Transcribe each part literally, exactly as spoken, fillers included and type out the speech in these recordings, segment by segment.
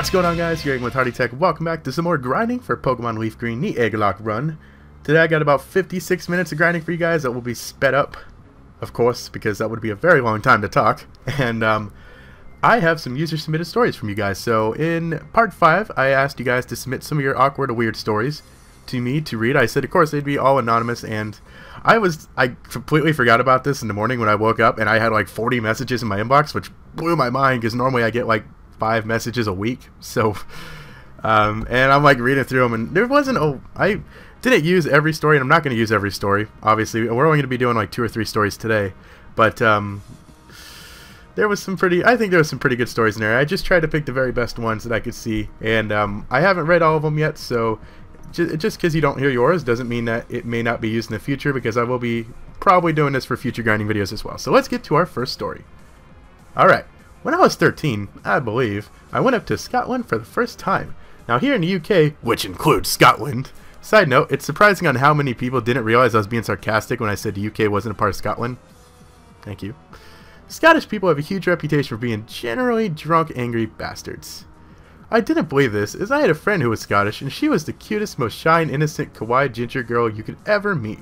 What's going on, guys? You're Egg with Hardy Tech. Welcome back to some more grinding for Pokemon Leaf Green, the Egglock Run. Today I got about fifty-six minutes of grinding for you guys. That will be sped up, of course, because that would be a very long time to talk. And um, I have some user-submitted stories from you guys. So in part five, I asked you guys to submit some of your awkward or weird stories to me to read. I said, of course, they'd be all anonymous, and I was I completely forgot about this in the morning when I woke up, and I had like forty messages in my inbox, which blew my mind because normally I get like five messages a week. So um, and I'm like reading through them, and there wasn't a I didn't use every story, and I'm not going to use every story, obviously. We're only going to be doing like two or three stories today, but um, there was some pretty I think there was some pretty good stories in there. I just tried to pick the very best ones that I could see, and um, I haven't read all of them yet, so just because you don't hear yours doesn't mean that it may not be used in the future, because I will be probably doing this for future grinding videos as well. So let's get to our first story. Alright. When I was thirteen, I believe, I went up to Scotland for the first time. Now here in the U K, which includes Scotland, side note, it's surprising on how many people didn't realize I was being sarcastic when I said the U K wasn't a part of Scotland. Thank you. Scottish people have a huge reputation for being generally drunk, angry bastards. I didn't believe this, as I had a friend who was Scottish, and she was the cutest, most shy and innocent, kawaii ginger girl you could ever meet.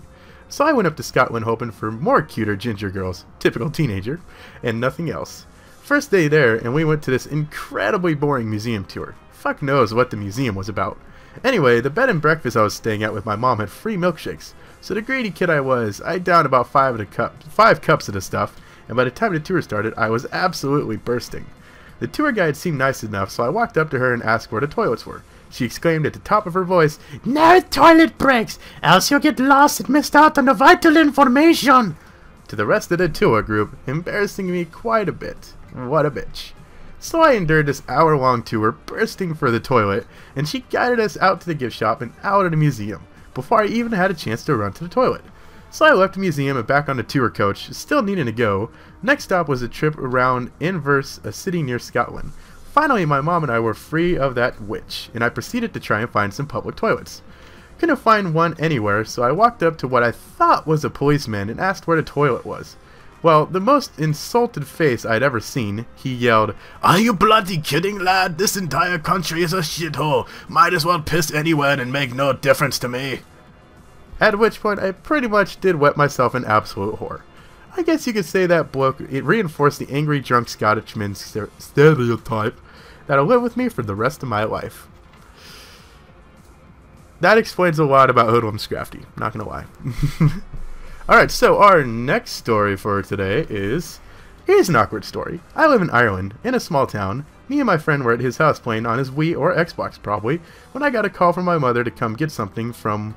So I went up to Scotland hoping for more cuter ginger girls, typical teenager, and nothing else. First day there, and we went to this incredibly boring museum tour. Fuck knows what the museum was about. Anyway, the bed and breakfast I was staying at with my mom had free milkshakes, so the greedy kid I was, I downed about five of the cup, five cups of the stuff, and by the time the tour started, I was absolutely bursting. The tour guide seemed nice enough, so I walked up to her and asked where the toilets were. She exclaimed at the top of her voice, "No toilet breaks, else you'll get lost and missed out on the vital information!" to the rest of the tour group, embarrassing me quite a bit. What a bitch. So I endured this hour-long tour, bursting for the toilet, and she guided us out to the gift shop and out of the museum, before I even had a chance to run to the toilet. So I left the museum and back on the tour coach, still needing to go. Next stop was a trip around Inverness, a city near Scotland. Finally, my mom and I were free of that witch, and I proceeded to try and find some public toilets. Couldn't find one anywhere, so I walked up to what I thought was a policeman and asked where the toilet was. Well, the most insulted face I'd ever seen, he yelled, "Are you bloody kidding, lad? This entire country is a shithole. Might as well piss anywhere and make no difference to me." At which point, I pretty much did wet myself in absolute horror. I guess you could say that bloke, it reinforced the angry drunk Scottishman stereotype that'll live with me for the rest of my life. That explains a lot about Hoodlum Scrafty, not gonna lie. Alright, so our next story for today is, here's an awkward story. I live in Ireland, in a small town. Me and my friend were at his house playing on his Wii or Xbox, probably, when I got a call from my mother to come get something from,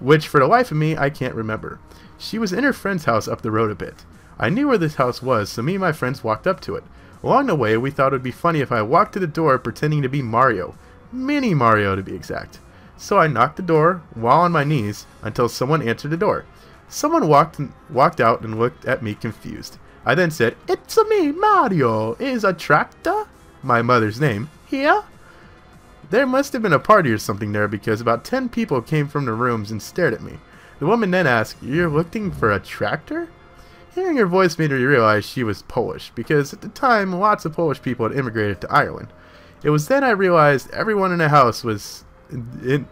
which for the life of me, I can't remember. She was in her friend's house up the road a bit. I knew where this house was, so me and my friends walked up to it. Along the way, we thought it would be funny if I walked to the door pretending to be Mario. Mini Mario, to be exact. So I knocked the door, while on my knees, until someone answered the door. Someone walked walked out and looked at me confused. I then said, "It's a me, Mario. Is a tractor, my mother's name, here?" There must have been a party or something there, because about ten people came from the rooms and stared at me. The woman then asked, "You're looking for a tractor?" Hearing her voice made me realize she was Polish, because at the time lots of Polish people had immigrated to Ireland. It was then I realized everyone in the house was in...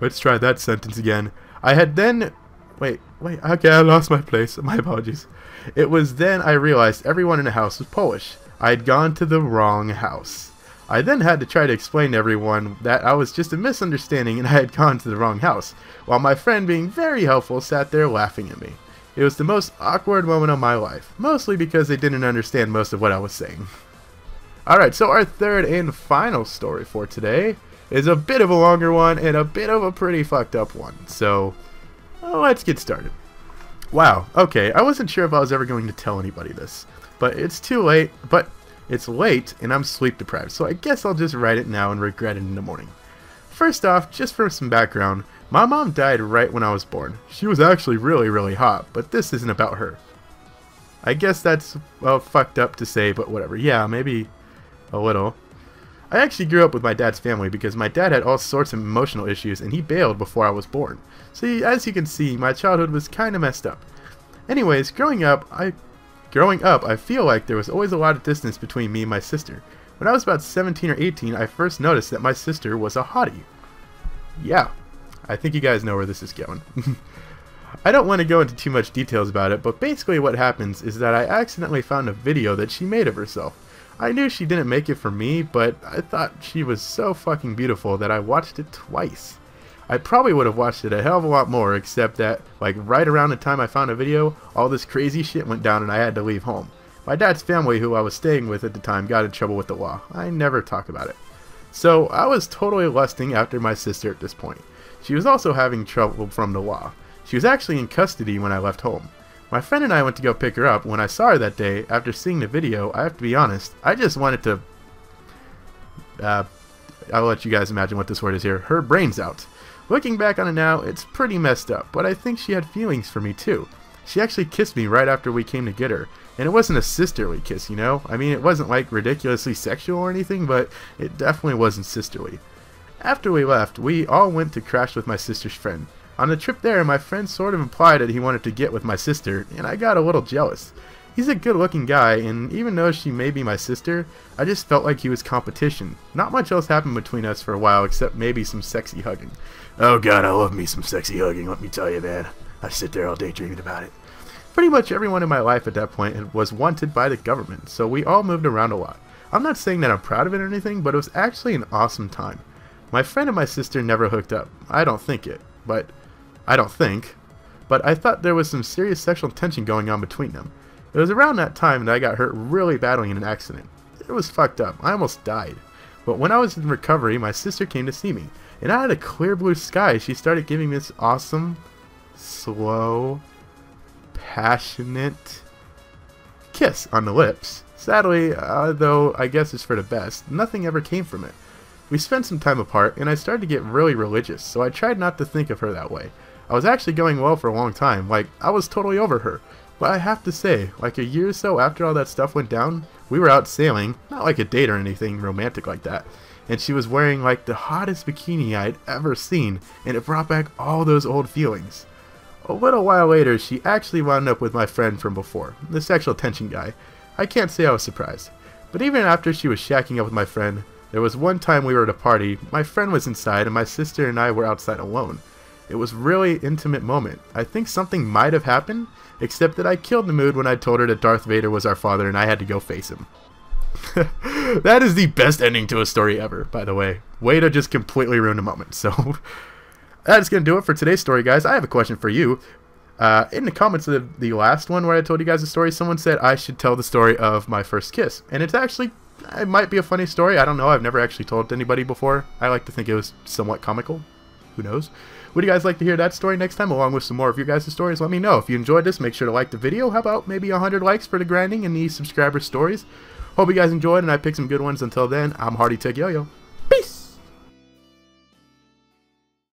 Let's try that sentence again. I had then... Wait, wait, okay, I lost my place. My apologies. It was then I realized everyone in the house was Polish. I had gone to the wrong house. I then had to try to explain to everyone that I was just a misunderstanding and I had gone to the wrong house, while my friend, being very helpful, sat there laughing at me. It was the most awkward moment of my life, mostly because they didn't understand most of what I was saying. Alright, so our third and final story for today is a bit of a longer one and a bit of a pretty fucked up one, so... let's get started. Wow, okay, I wasn't sure if I was ever going to tell anybody this, but it's too late, but it's late and I'm sleep deprived, so I guess I'll just write it now and regret it in the morning. First off, just for some background, my mom died right when I was born. She was actually really, really hot, but this isn't about her. I guess that's, well, fucked up to say, but whatever. Yeah, maybe a little. I actually grew up with my dad's family because my dad had all sorts of emotional issues and he bailed before I was born. So as you can see, my childhood was kinda messed up. Anyways, growing up, I growing up, I feel like there was always a lot of distance between me and my sister. When I was about seventeen or eighteen, I first noticed that my sister was a hottie. Yeah, I think you guys know where this is going. I don't want to go into too much details about it, but basically what happens is that I accidentally found a video that she made of herself. I knew she didn't make it for me, but I thought she was so fucking beautiful that I watched it twice. I probably would have watched it a hell of a lot more, except that, like, right around the time I found a video, all this crazy shit went down and I had to leave home. My dad's family, who I was staying with at the time, got in trouble with the law. I never talk about it. So I was totally lusting after my sister at this point. She was also having trouble from the law. She was actually in custody when I left home. My friend and I went to go pick her up. When I saw her that day, after seeing the video, I have to be honest, I just wanted to... Uh, I'll let you guys imagine what this word is here. Her brains out. Looking back on it now, it's pretty messed up, but I think she had feelings for me too. She actually kissed me right after we came to get her, and it wasn't a sisterly kiss, you know? I mean, it wasn't like ridiculously sexual or anything, but it definitely wasn't sisterly. After we left, we all went to crash with my sister's friend. On the trip there, my friend sort of implied that he wanted to get with my sister, and I got a little jealous. He's a good-looking guy, and even though she may be my sister, I just felt like he was competition. Not much else happened between us for a while, except maybe some sexy hugging. Oh god, I love me some sexy hugging, let me tell you, man. I sit there all day dreaming about it. Pretty much everyone in my life at that point was wanted by the government, so we all moved around a lot. I'm not saying that I'm proud of it or anything, but it was actually an awesome time. My friend and my sister never hooked up. I don't think it, but... I don't think, but I thought there was some serious sexual tension going on between them. It was around that time that I got hurt really badly in an accident. It was fucked up. I almost died. But when I was in recovery, my sister came to see me, and out of the clear blue sky, she started giving me this awesome, slow, passionate kiss on the lips. Sadly, uh, though I guess it's for the best, nothing ever came from it. We spent some time apart, and I started to get really religious, so I tried not to think of her that way. I was actually going well for a long time, like, I was totally over her. But I have to say, like a year or so after all that stuff went down, we were out sailing, not like a date or anything romantic like that, and she was wearing like the hottest bikini I had ever seen, and it brought back all those old feelings. A little while later, she actually wound up with my friend from before, the sexual tension guy. I can't say I was surprised. But even after she was shacking up with my friend, there was one time we were at a party, my friend was inside and my sister and I were outside alone. It was really intimate moment. I think something might have happened, except that I killed the mood when I told her that Darth Vader was our father and I had to go face him. That is the best ending to a story ever, by the way. Way to just completely ruin the moment. So that's going to do it for today's story, guys. I have a question for you. Uh, in the comments of the, the last one where I told you guys a story, someone said I should tell the story of my first kiss. And it's actually... it might be a funny story. I don't know. I've never actually told it to anybody before. I like to think it was somewhat comical. Who knows? Would you guys like to hear that story next time along with some more of your guys' stories? Let me know. If you enjoyed this, make sure to like the video. How about maybe one hundred likes for the grinding and the subscriber stories? Hope you guys enjoyed and I picked some good ones. Until then, I'm Hardy Tech Yo Yo.